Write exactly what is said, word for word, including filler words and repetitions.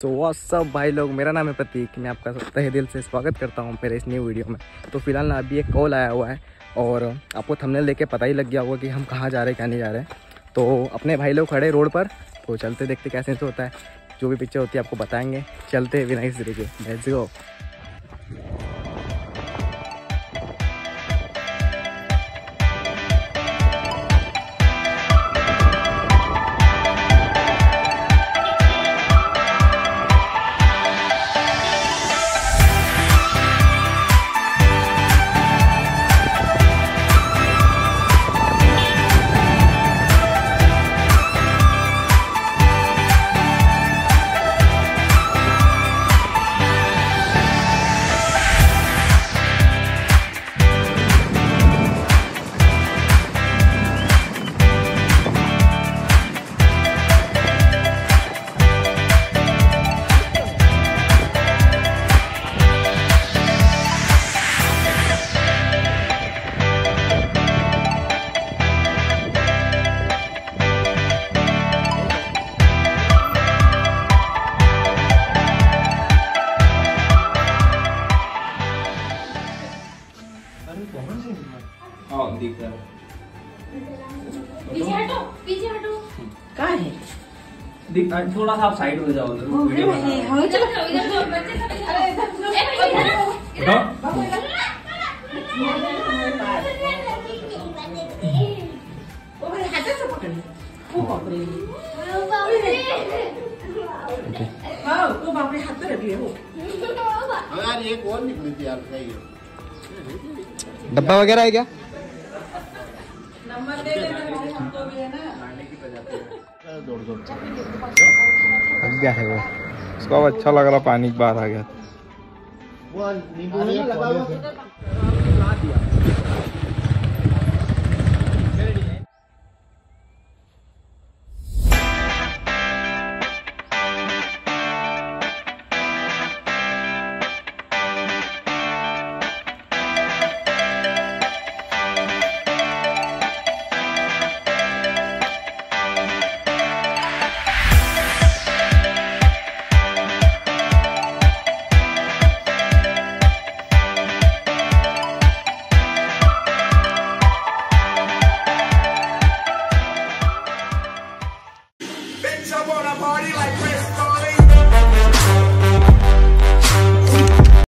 तो व्हाट्सअप भाई लोग, मेरा नाम है प्रतीक। मैं आपका तहे दिल से स्वागत करता हूं मेरे इस न्यू वीडियो में। तो फिलहाल ना अभी एक कॉल आया हुआ है और आपको थंबनेल देख के पता ही लग गया होगा कि हम कहाँ जा रहे हैं क्या नहीं जा रहे हैं। तो अपने भाई लोग खड़े रोड पर, तो चलते देखते कैसे से होता है। जो भी पिक्चर होती है आपको बताएँगे। चलते बिना किसी तरीके, लेट्स गो। दिख रहा है, पीछे हटो, पीछे हटो। कहाँ है? दिख थोड़ा सा आप साइड हो जाओ। वीडियो चलो इधर जाओ, बच्चे सब इधर इधर ओ भाई, हाथ से पकड़ ओ बाप रे ओ बाप रे वाओ ओ बाप रे, हाथ रख लिया हो यार। ये कौन निकली थी यार? डब्बा वगैरह है क्या? नंबर दे देना हमको भी, है ना? लाने की बजाय दौड़ दौड़ लग गया है वो। उसको अच्छा लग रहा, पानी के बाहर आ गया। वो नींबू लगा हुआ है,